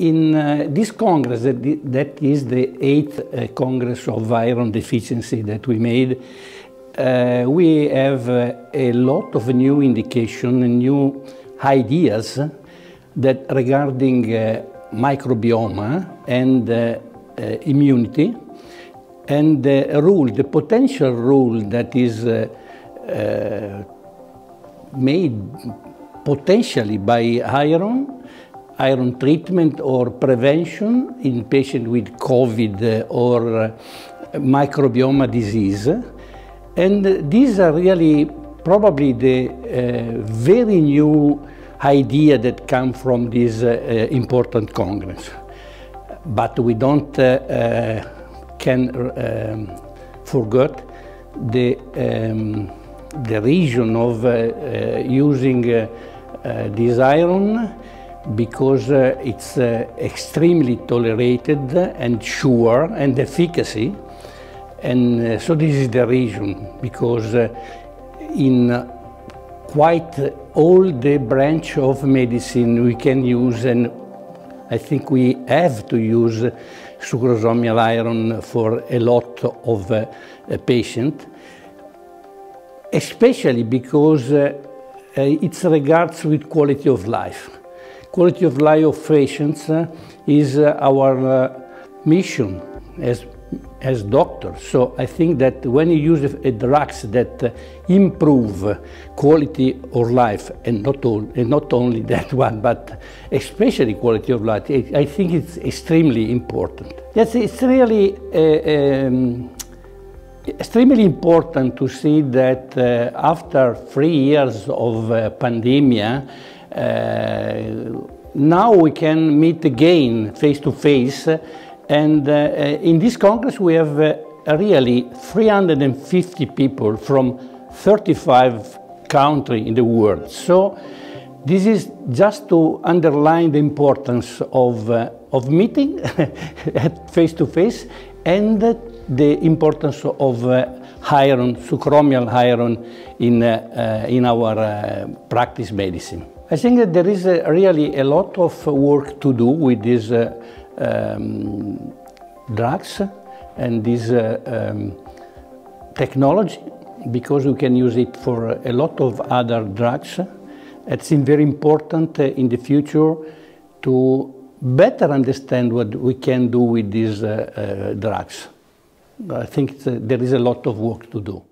In this Congress, that is the 8th Congress of Iron Deficiency that we made, we have a lot of new indications and new ideas that regarding microbiome and immunity, and the potential rule that is made potentially by iron treatment or prevention in patients with COVID or microbiome disease. And these are really probably the very new idea that come from this important Congress. But we don't forget the reason of using this iron, because it's extremely tolerated and sure and efficacy. And so this is the reason, because in quite all the branch of medicine we can use, and I think we have to use sucrosomial iron for a lot of patients, especially because it regards with quality of life. Quality of life of patients is our mission as doctors. So I think that when you use a drugs that improve quality of life, and not only that one, but especially quality of life, I think it's extremely important. Yes, it's really extremely important to see that after 3 years of pandemic, now we can meet again face to face, and in this Congress we have really 350 people from 35 countries in the world. So this is just to underline the importance of meeting face to face, and the importance of iron, sucrosomial iron in our practice medicine. I think that there is really a lot of work to do with these drugs and this technology, because we can use it for a lot of other drugs. It seems very important in the future to better understand what we can do with these drugs. I think there is a lot of work to do.